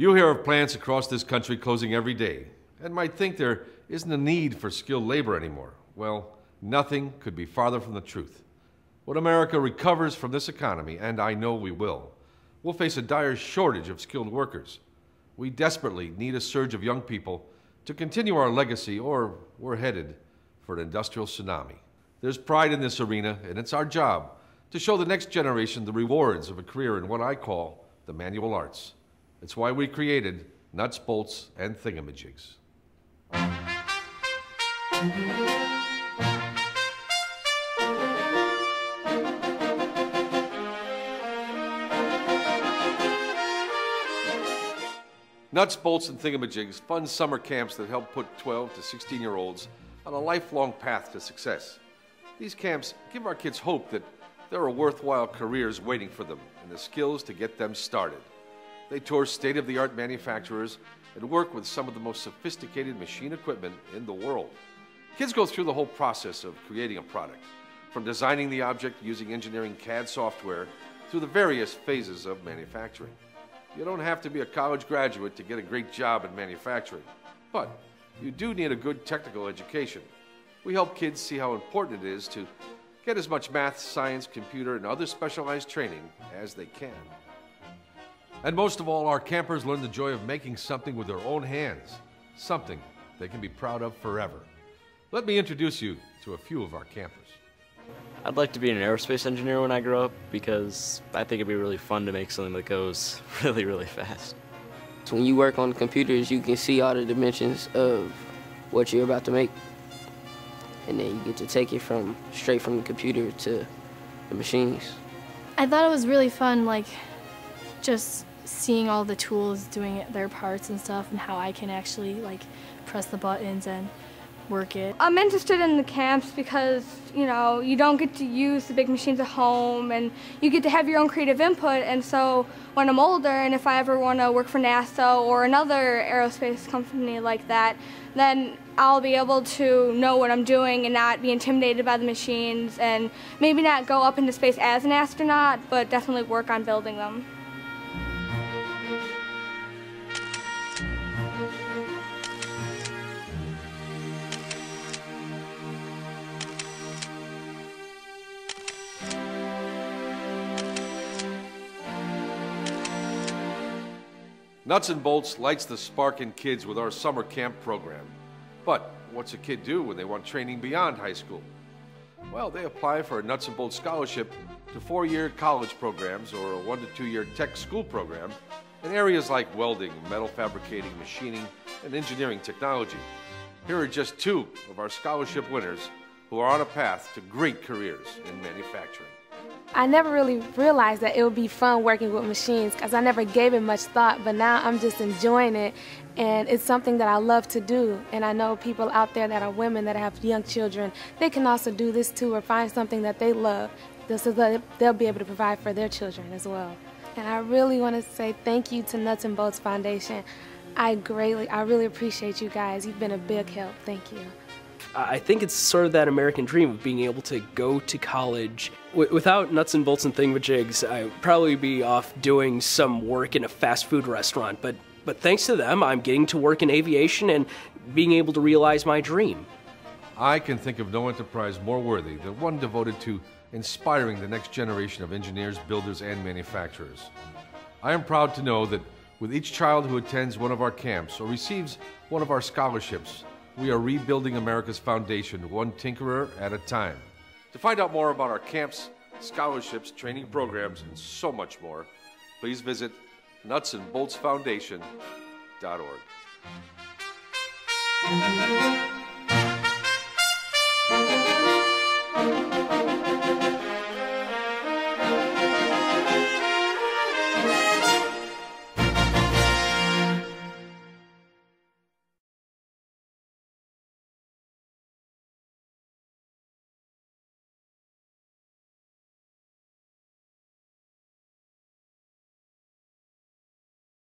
You hear of plants across this country closing every day and might think there isn't a need for skilled labor anymore. Well, nothing could be farther from the truth. When America recovers from this economy, and I know we will, we'll face a dire shortage of skilled workers. We desperately need a surge of young people to continue our legacy, or we're headed for an industrial tsunami. There's pride in this arena, and it's our job to show the next generation the rewards of a career in what I call the manual arts. It's why we created Nuts, Bolts, and Thingamajigs. Nuts, Bolts, and Thingamajigs fund summer camps that help put 12 to 16-year-olds on a lifelong path to success. These camps give our kids hope that there are worthwhile careers waiting for them and the skills to get them started. They tour state-of-the-art manufacturers and work with some of the most sophisticated machine equipment in the world. Kids go through the whole process of creating a product, from designing the object using engineering CAD software through the various phases of manufacturing. You don't have to be a college graduate to get a great job in manufacturing, but you do need a good technical education. We help kids see how important it is to get as much math, science, computer, and other specialized training as they can. And most of all, our campers learn the joy of making something with their own hands, something they can be proud of forever. Let me introduce you to a few of our campers. I'd like to be an aerospace engineer when I grow up because I think it'd be really fun to make something that goes really, really fast. So when you work on computers, you can see all the dimensions of what you're about to make. And then you get to take it straight from the computer to the machines. I thought it was really fun, like, just seeing all the tools doing their parts and stuff, and how I can actually, like, press the buttons and work it. I'm interested in the camps because, you know, you don't get to use the big machines at home, and you get to have your own creative input. And so when I'm older, and if I ever want to work for NASA or another aerospace company like that, then I'll be able to know what I'm doing and not be intimidated by the machines, and maybe not go up into space as an astronaut, but definitely work on building them. Nuts and Bolts lights the spark in kids with our summer camp program. But what's a kid do when they want training beyond high school? Well, they apply for a Nuts and Bolts scholarship to 4-year college programs or a 1- to 2-year tech school program in areas like welding, metal fabricating, machining, and engineering technology. Here are just 2 of our scholarship winners who are on a path to great careers in manufacturing. I never really realized that it would be fun working with machines because I never gave it much thought, but now I'm just enjoying it, and it's something that I love to do. And I know people out there that are women that have young children, they can also do this too, or find something that they love so that they'll be able to provide for their children as well. And I really want to say thank you to Nuts and Bolts Foundation. I really appreciate you guys. You've been a big help. Thank you. I think it's sort of that American dream of being able to go to college. Without Nuts and Bolts and Thingamajigs, I would probably be off doing some work in a fast food restaurant. But thanks to them, I'm getting to work in aviation and being able to realize my dream. I can think of no enterprise more worthy than one devoted to inspiring the next generation of engineers, builders, and manufacturers. I am proud to know that with each child who attends one of our camps or receives one of our scholarships, we are rebuilding America's foundation one tinkerer at a time. To find out more about our camps, scholarships, training programs, and so much more, please visit nutsandboltsfoundation.org.